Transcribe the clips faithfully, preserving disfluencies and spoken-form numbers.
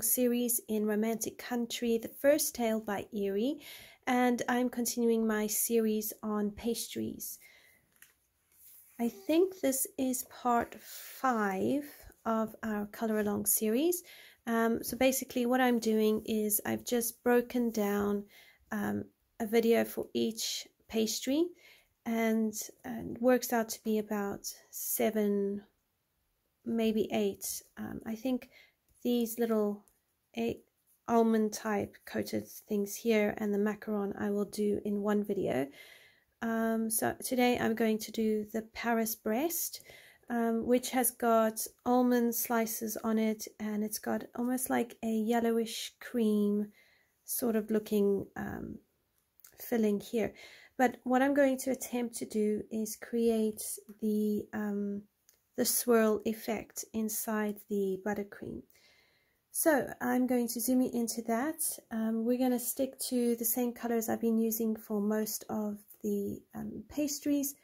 long series in Romantic Country, the first tale by Eriy's, and I'm continuing my series on pastries. I think this is part five of our color along series. Um, so basically what I'm doing is I've just broken down um, a video for each pastry, and and works out to be about seven, maybe eight. Um, I think these little eight almond type coated things here and the macaron I will do in one video. Um, so today I'm going to do the Paris-Brest, um, which has got almond slices on it, and it's got almost like a yellowish cream sort of looking um, filling here. But what I'm going to attempt to do is create the um, the swirl effect inside the buttercream. So I'm going to zoom into that. Um, we're going to stick to the same colors I've been using for most of the um, pastries.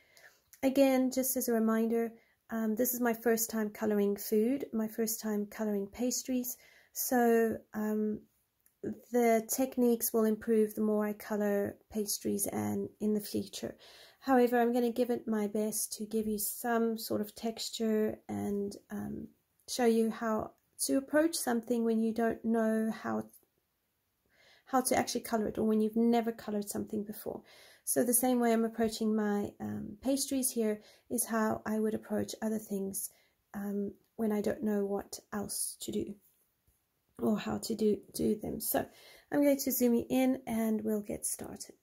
Again, just as a reminder, um, this is my first time coloring food, my first time coloring pastries. So um, the techniques will improve the more I color pastries and in the future. However, I'm going to give it my best to give you some sort of texture and um, show you how to approach something when you don't know how how to actually color it, or when you've never colored something before. So the same way I'm approaching my um, pastries here is how I would approach other things um, when I don't know what else to do or how to do do them. So I'm going to zoom in and we'll get started.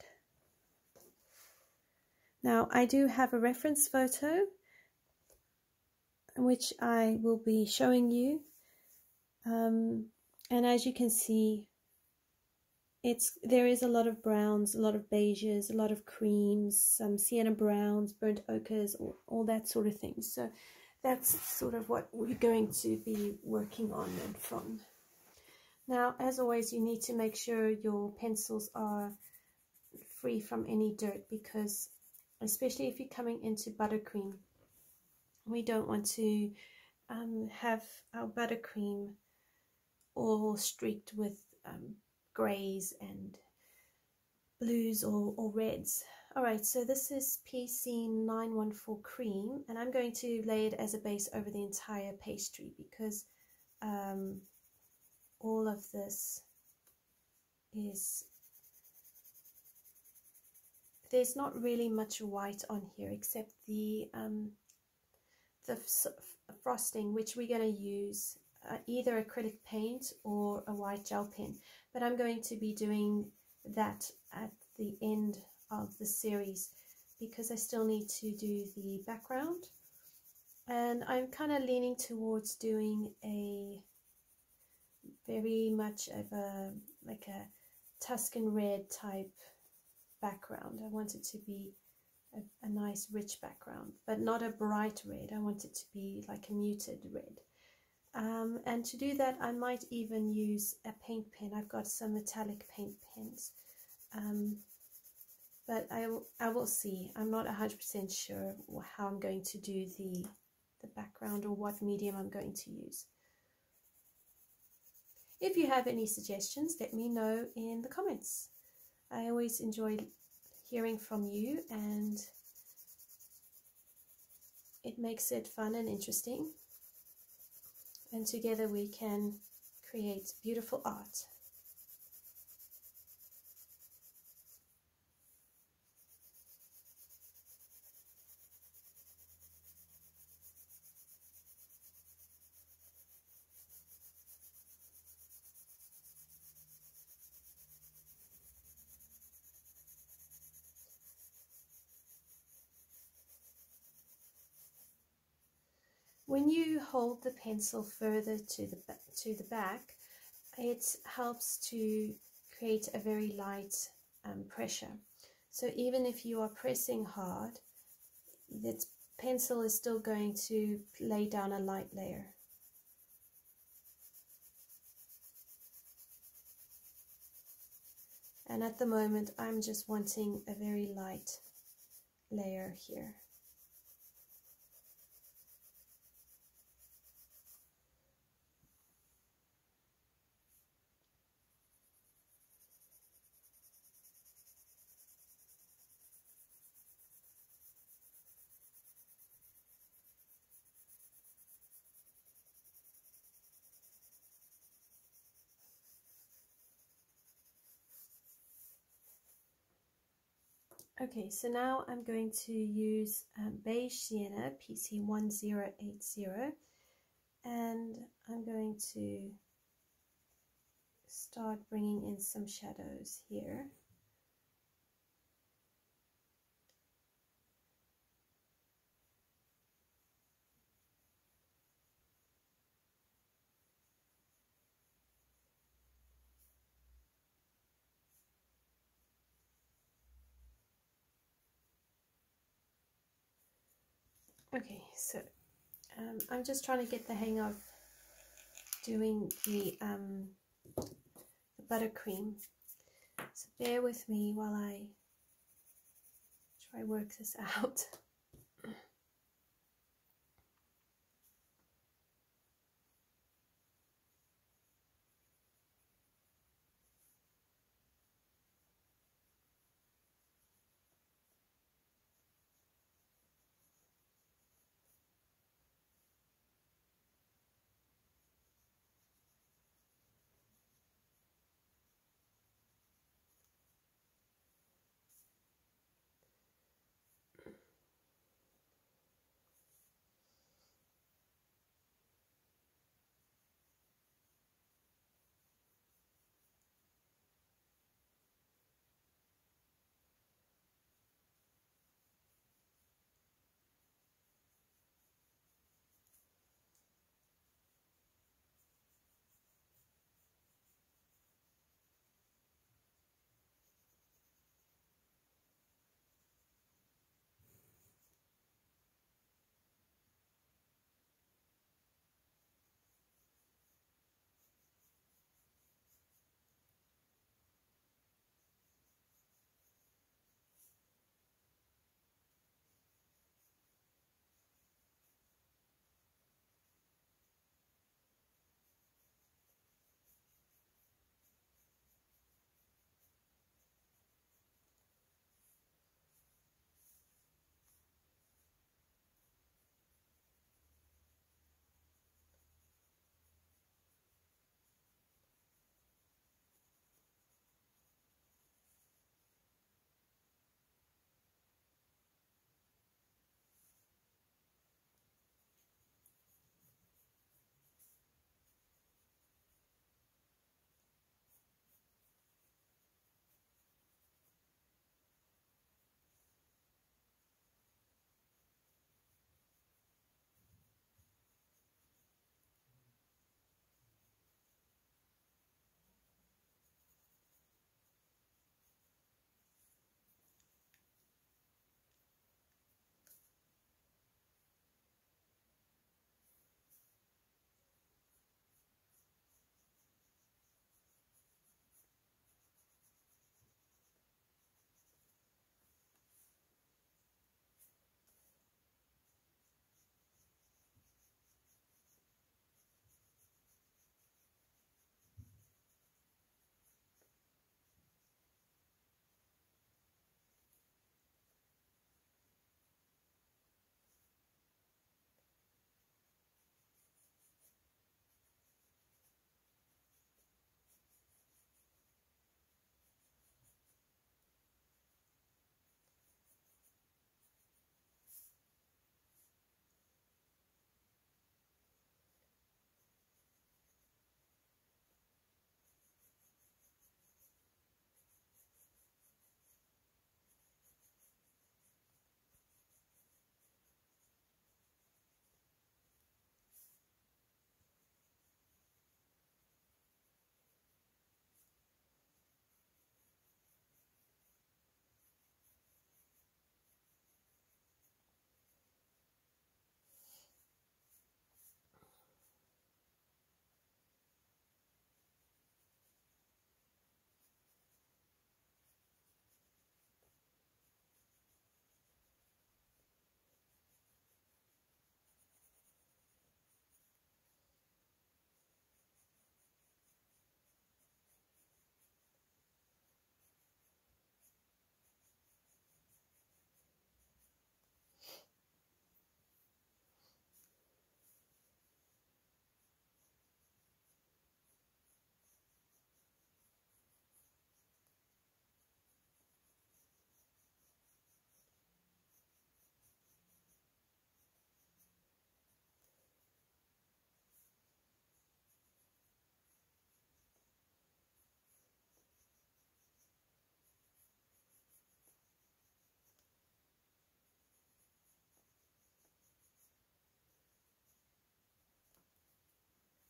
Now I do have a reference photo which I will be showing you. Um, and as you can see, it's there is a lot of browns, a lot of beiges, a lot of creams, some sienna browns, burnt ochres, all, all that sort of thing. So that's sort of what we're going to be working on and from. Now, as always, you need to make sure your pencils are free from any dirt, because especially if you're coming into buttercream, we don't want to um, have our buttercream all streaked with um, grays and blues or, or reds. Alright, so this is P C nine one four cream, and I'm going to lay it as a base over the entire pastry, because um, all of this is, there's not really much white on here except the um, the frosting, which we're going to use Uh, either acrylic paint or a white gel pen, but I'm going to be doing that at the end of the series because I still need to do the background, and I'm kind of leaning towards doing a very much of a like a Tuscan red type background. I want it to be a, a nice rich background, but not a bright red. I want it to be like a muted red. Um, and to do that, I might even use a paint pen. I've got some metallic paint pens, um, but I, I will see. I'm not one hundred percent sure how I'm going to do the, the background or what medium I'm going to use. If you have any suggestions, let me know in the comments. I always enjoy hearing from you, and it makes it fun and interesting. And together we can create beautiful art. When you hold the pencil further to the to the back, it helps to create a very light um, pressure. So even if you are pressing hard, the pencil is still going to lay down a light layer. And at the moment, I'm just wanting a very light layer here. Okay, so now I'm going to use um, Beige Sienna P C one zero eight zero, and I'm going to start bringing in some shadows here. Okay, so um, I'm just trying to get the hang of doing the, um, the buttercream, so bear with me while I try work this out.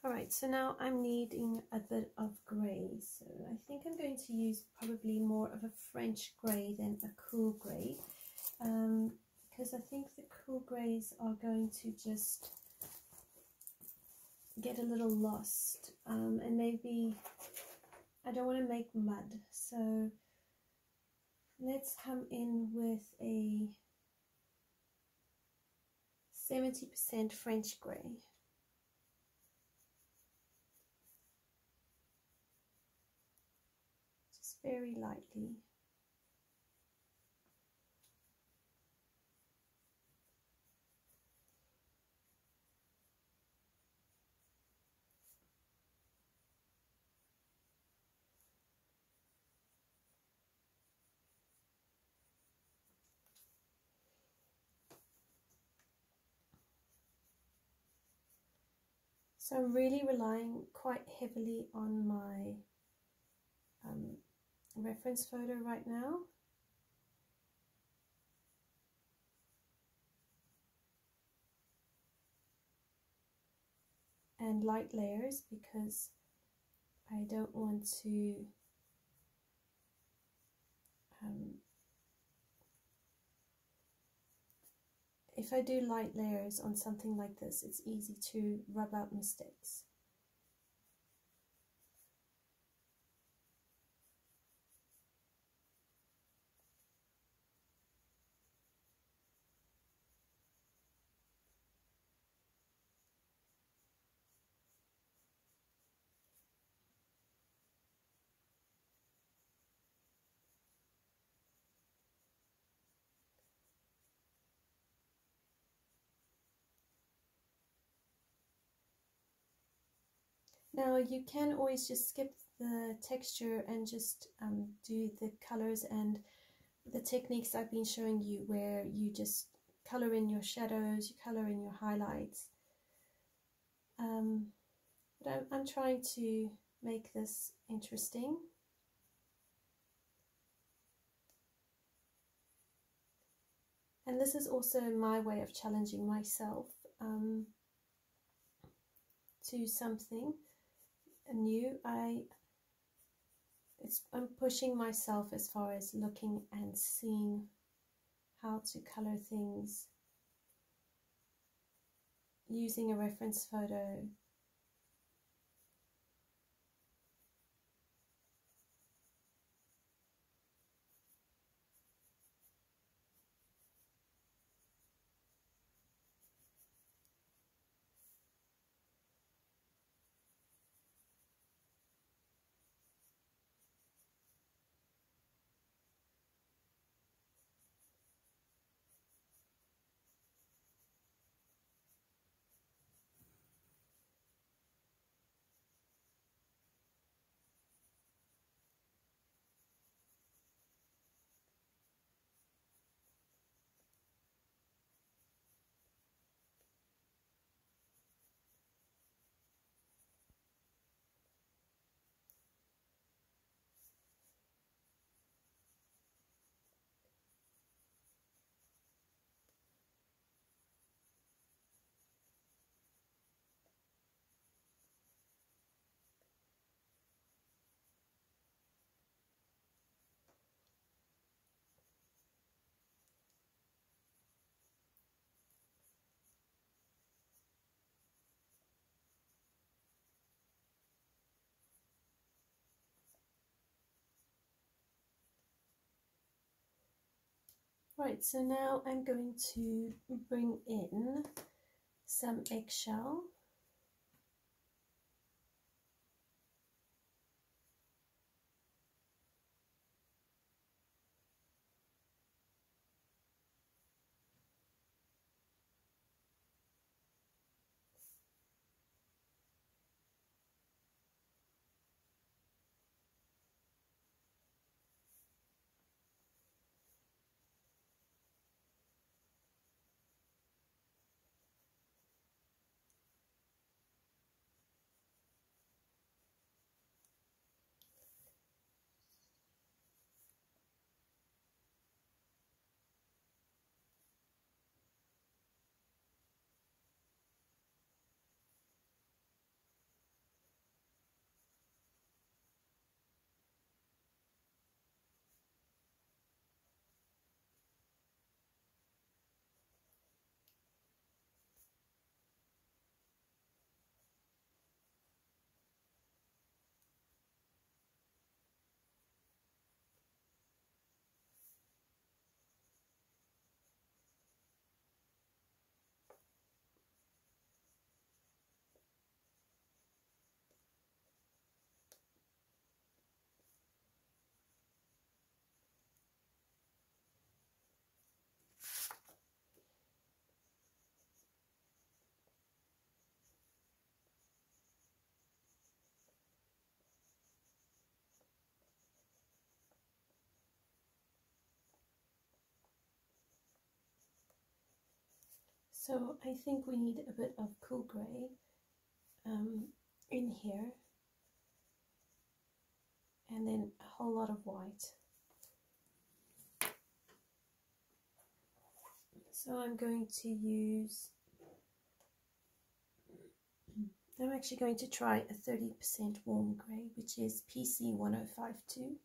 Alright, so now I'm needing a bit of grey, so I think I'm going to use probably more of a French grey than a cool grey, um, because I think the cool greys are going to just get a little lost, um, and maybe I don't want to make mud, so let's come in with a seventy percent French grey. Very lightly. So I'm really relying quite heavily on my um, reference photo right now. And light layers, because I don't want to um, if I do light layers on something like this, it's easy to rub out mistakes. Now you can always just skip the texture and just um, do the colors and the techniques I've been showing you, where you just color in your shadows, you color in your highlights. Um, but I'm, I'm trying to make this interesting. And this is also my way of challenging myself um, to something new. I it's I'm pushing myself as far as looking and seeing how to color things using a reference photo. Right, so now I'm going to bring in some eggshell. So I think we need a bit of cool grey um, in here, and then a whole lot of white. So I'm going to use, I'm actually going to try a thirty percent warm grey, which is P C one oh five two.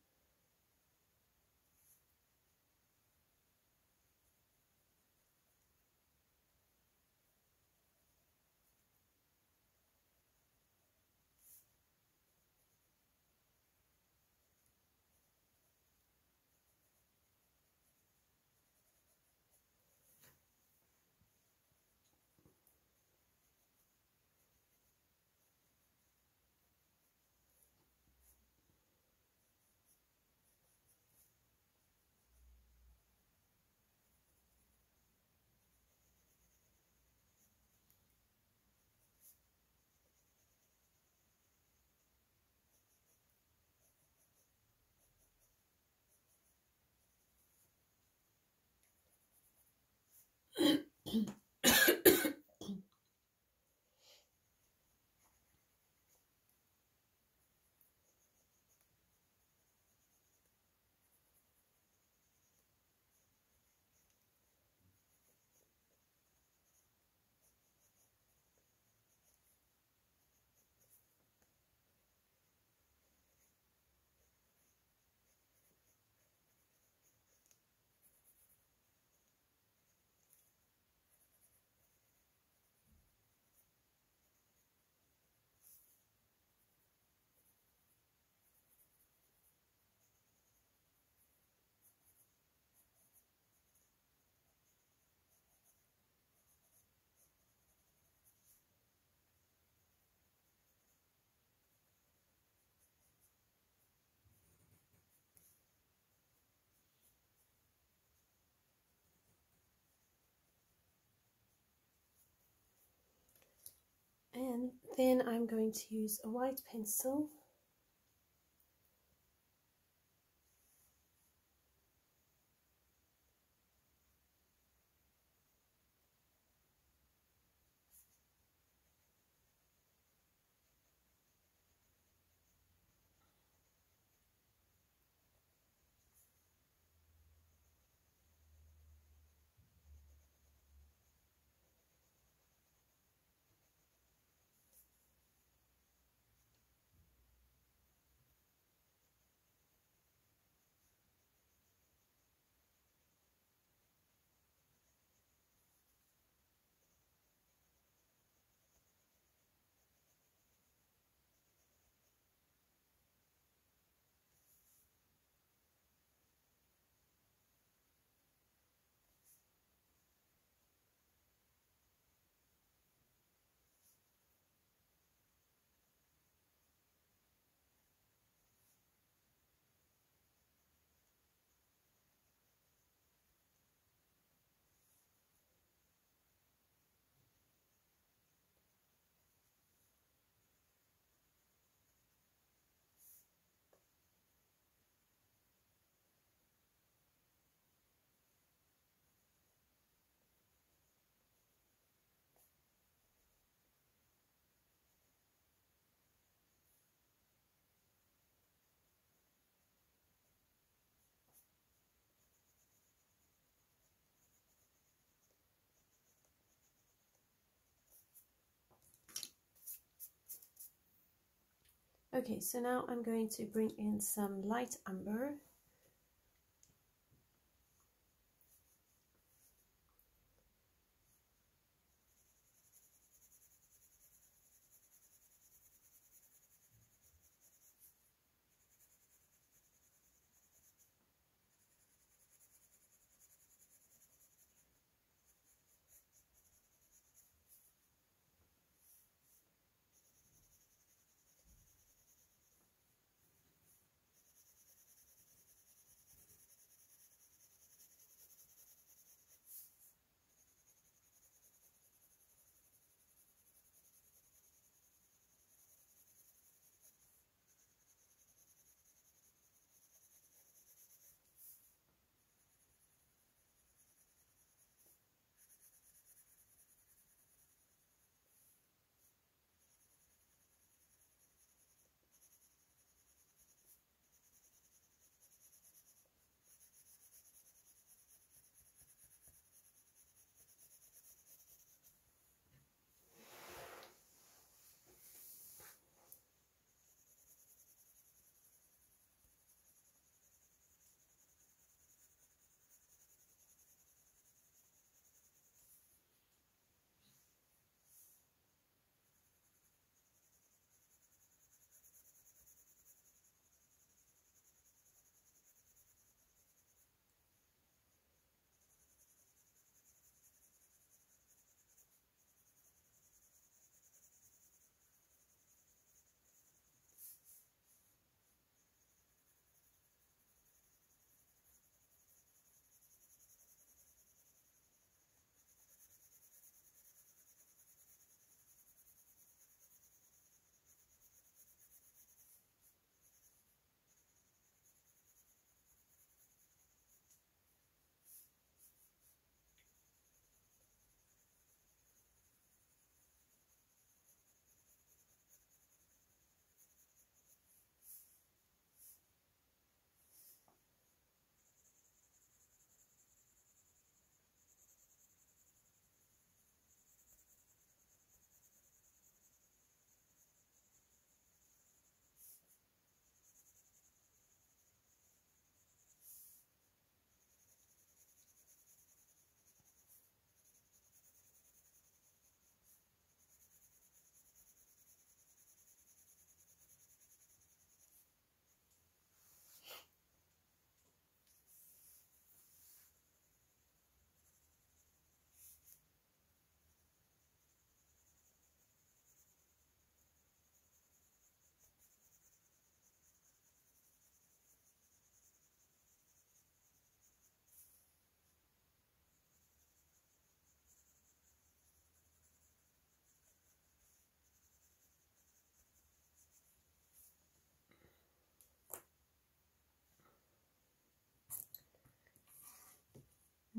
And then I'm going to use a white pencil . Okay, so now I'm going to bring in some light umber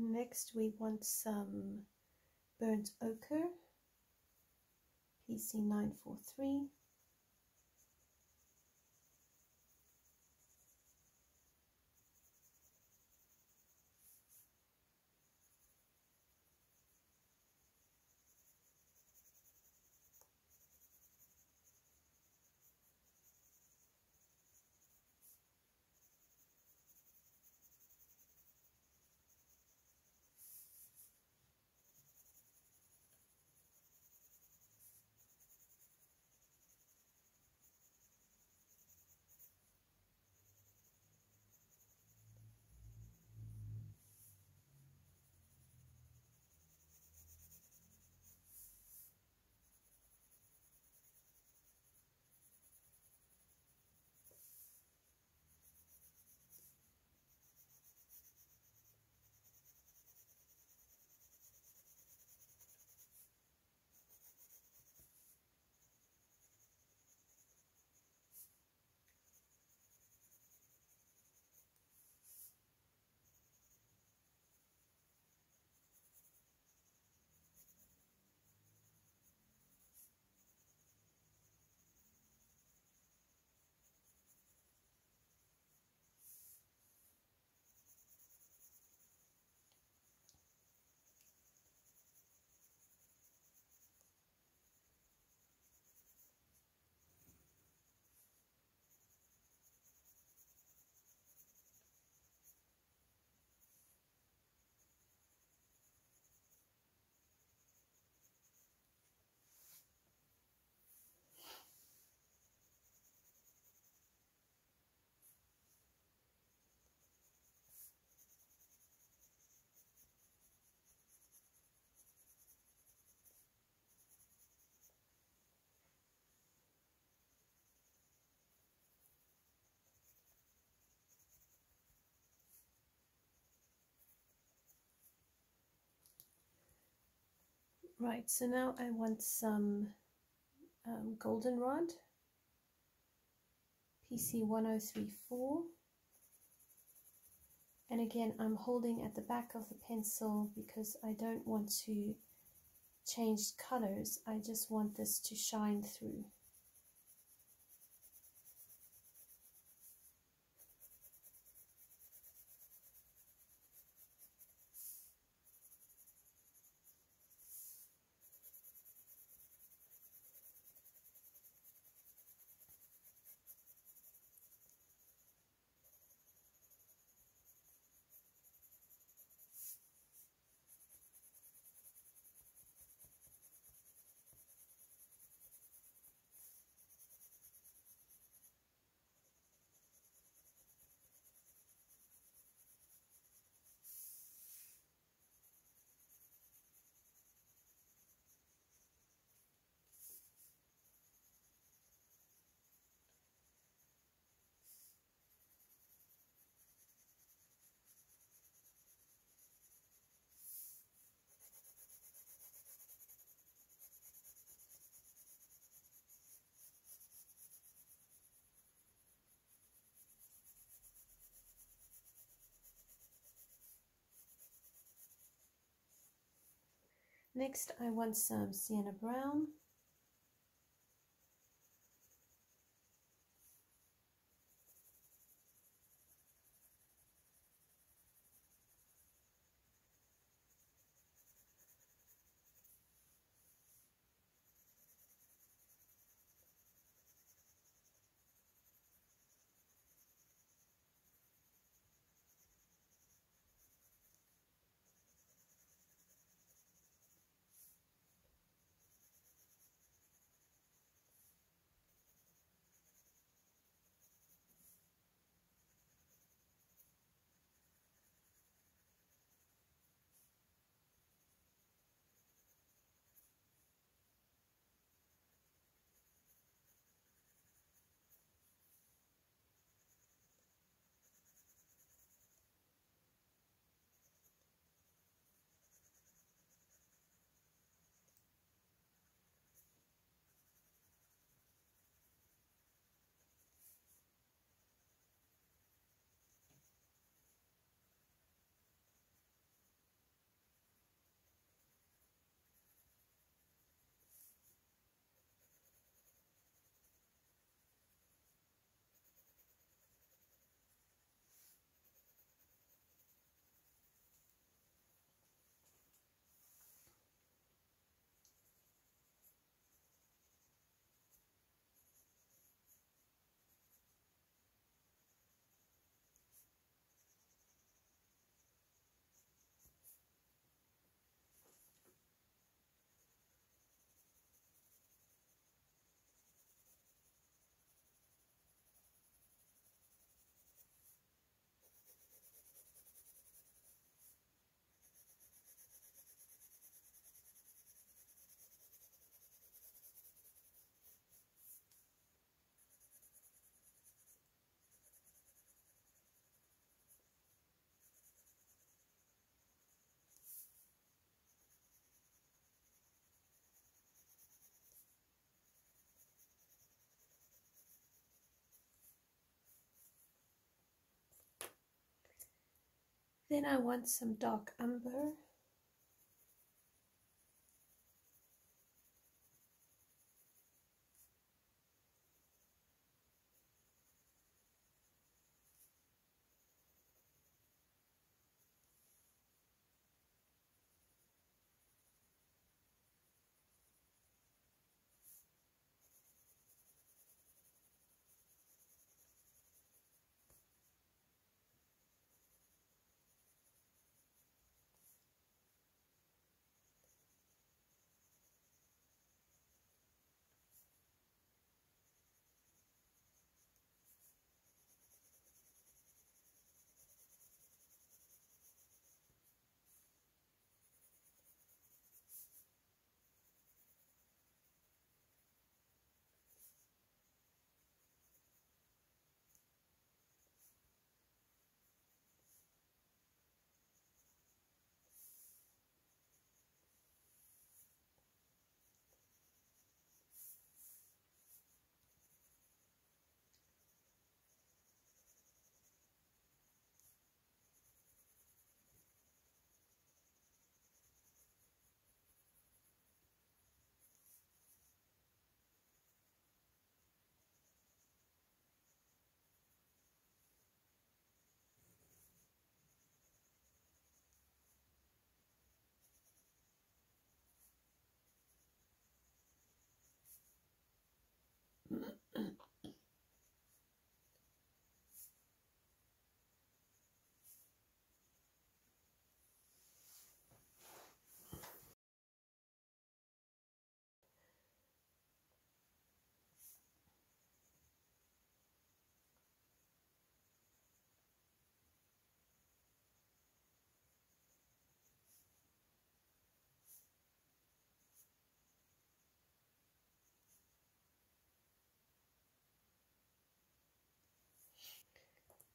Next we want some burnt ochre, P C nine forty-three. Right, so now I want some um, goldenrod, P C one oh three four, and again I'm holding at the back of the pencil because I don't want to change colors, I just want this to shine through. Next, I want some sienna brown. Then I want some dark umber.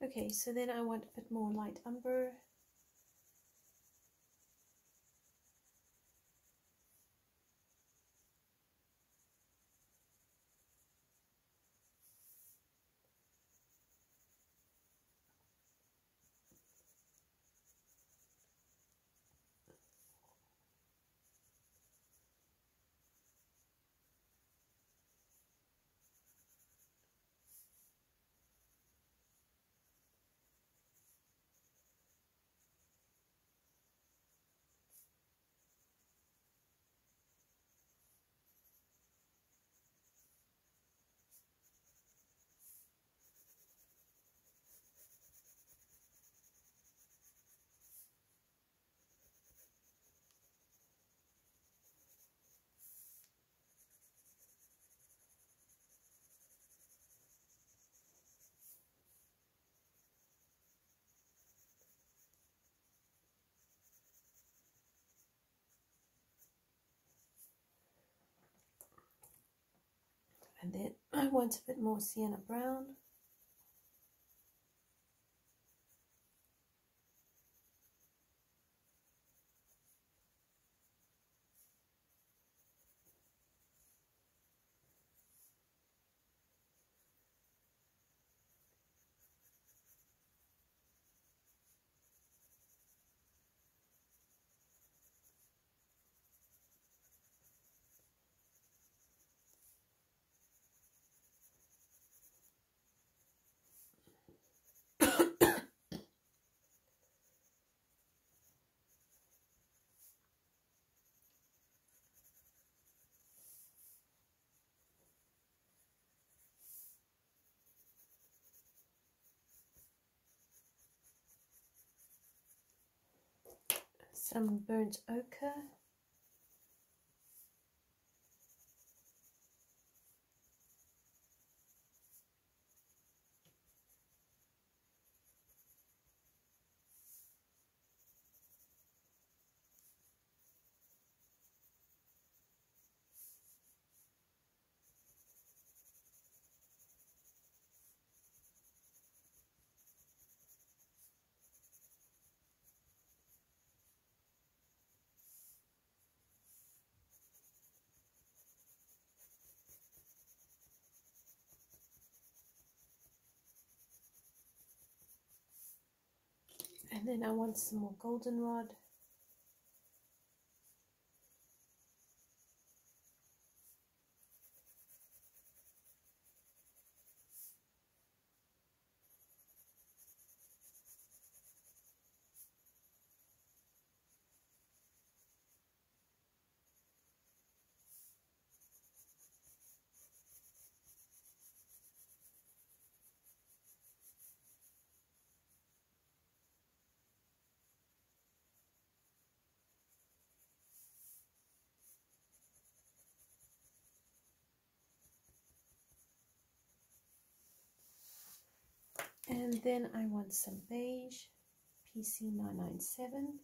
Okay, so then I want a bit more light umber. And then I want a bit more sienna brown. Some burnt ochre. And then I want some more goldenrod. And then I want some beige, P C nine ninety-seven.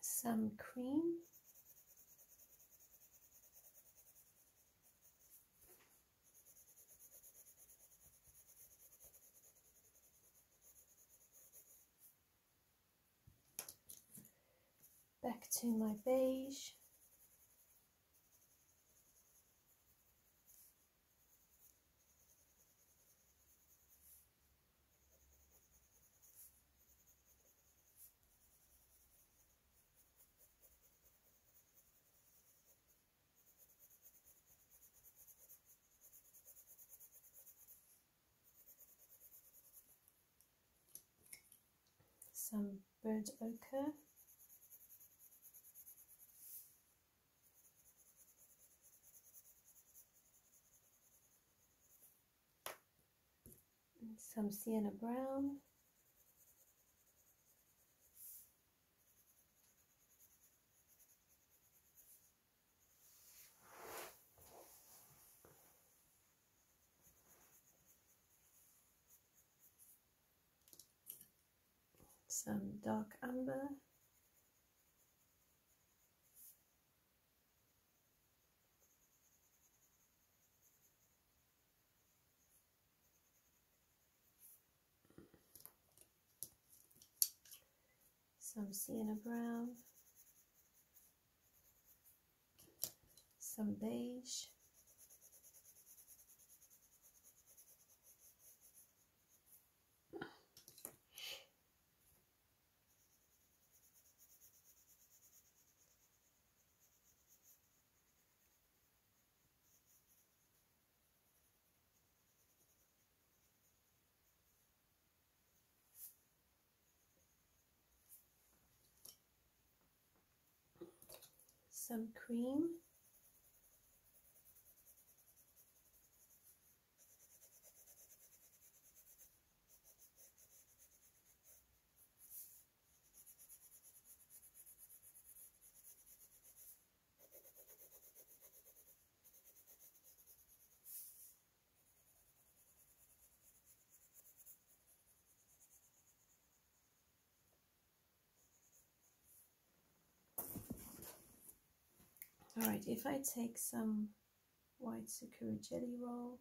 Some cream. Back to my beige. Some burnt ochre. Some sienna brown, some dark umber, some sienna brown, some beige, some cream, Alright, if I take some white Sakura Jelly Roll,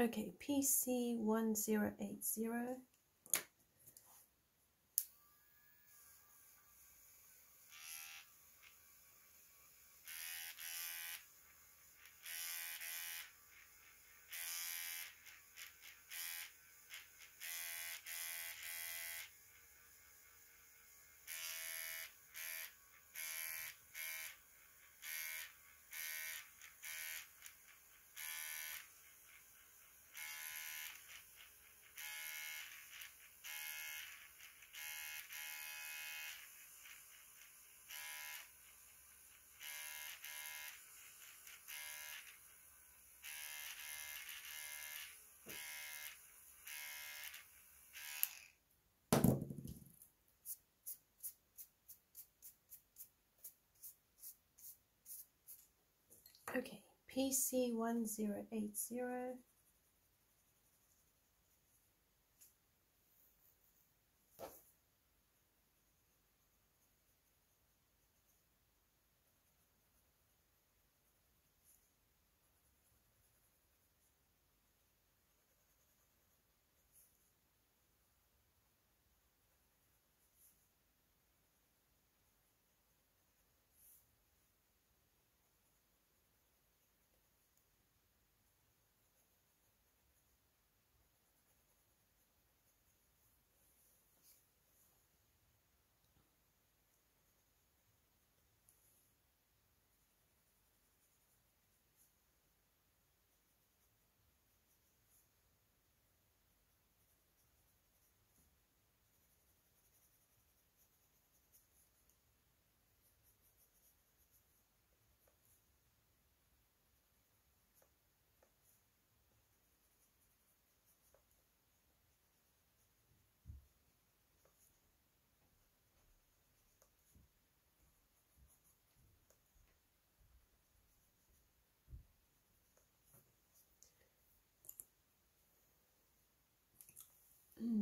Okay, P C one zero eight zero. Okay, P C one zero eight zero.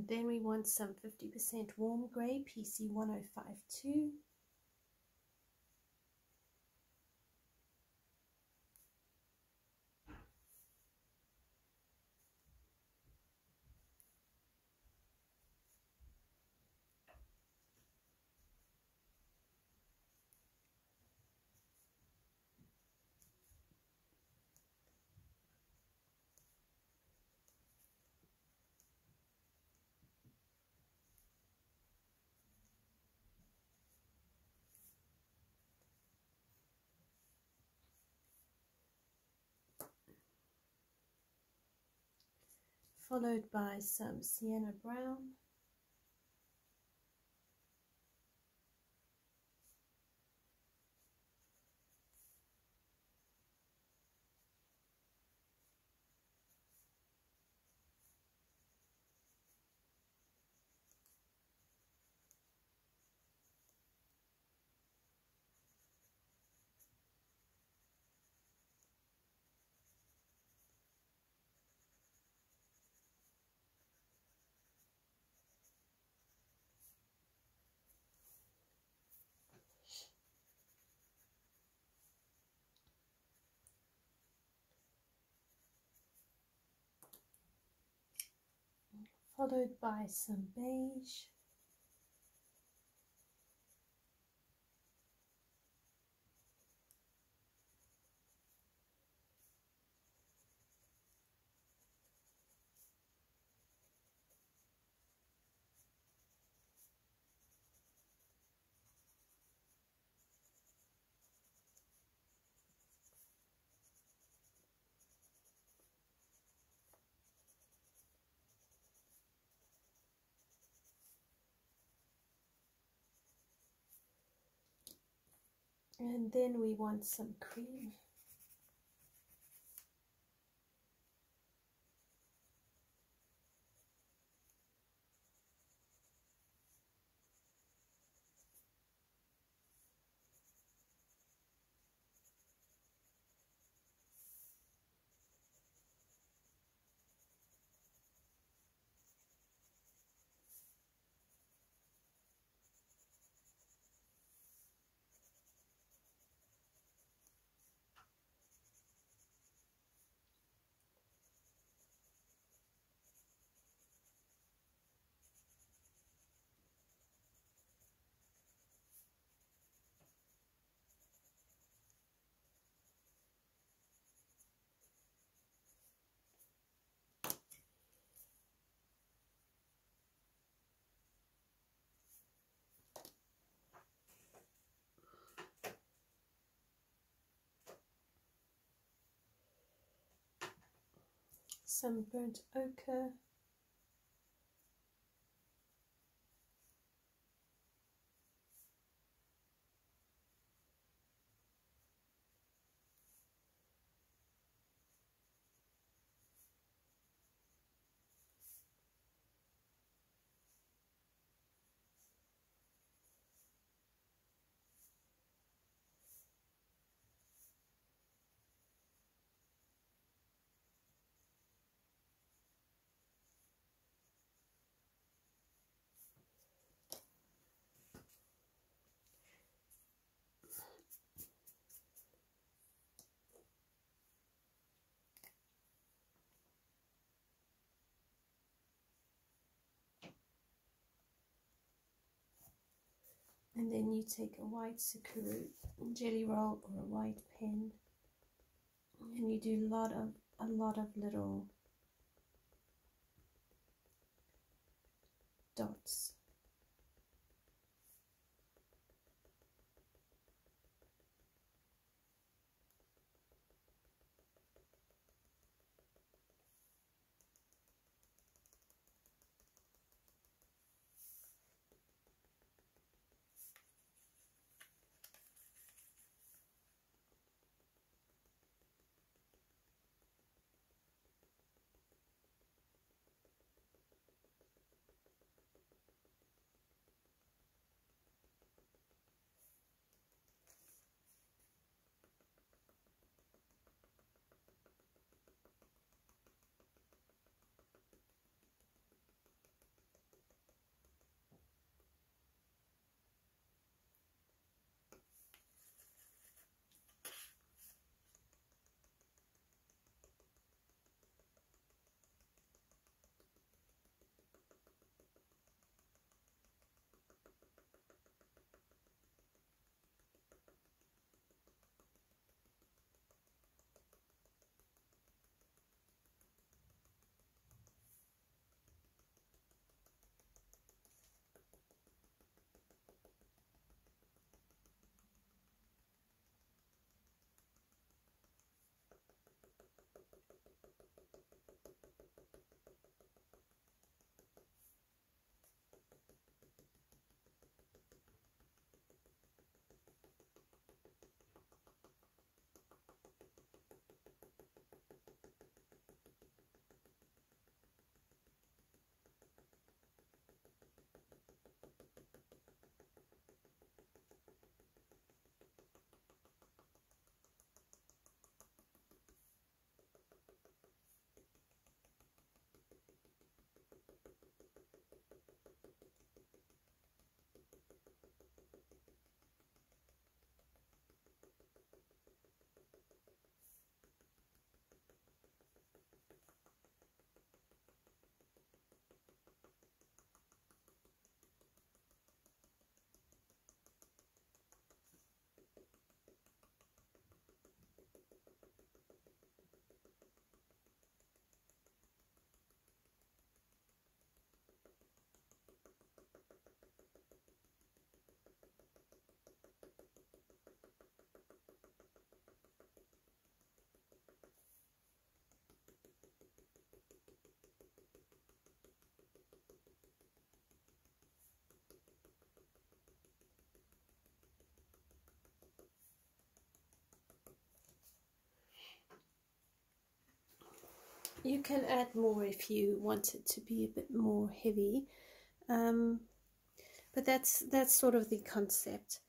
Then we want some fifty percent warm grey, P C one zero five two. Followed by some Sienna Brown. Followed by some beige. And then we want some cream. some burnt ochre, and then you take a white Sakura Jelly Roll or a white pen, and you do a lot of a lot of little dots. You can add more if you want it to be a bit more heavy, um, but that's that's sort of the concept.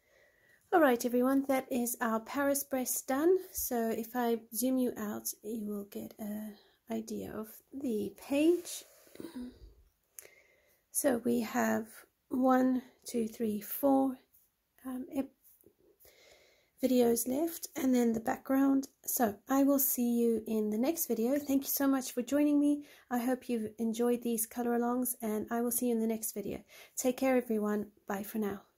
All right, everyone, that is our Paris-Brest done. So if I zoom you out, you will get an idea of the page. So we have one, two, three, four um, videos left, and then the background. So I will see you in the next video. Thank you so much for joining me. I hope you've enjoyed these color alongs, and I will see you in the next video. Take care, everyone. Bye for now.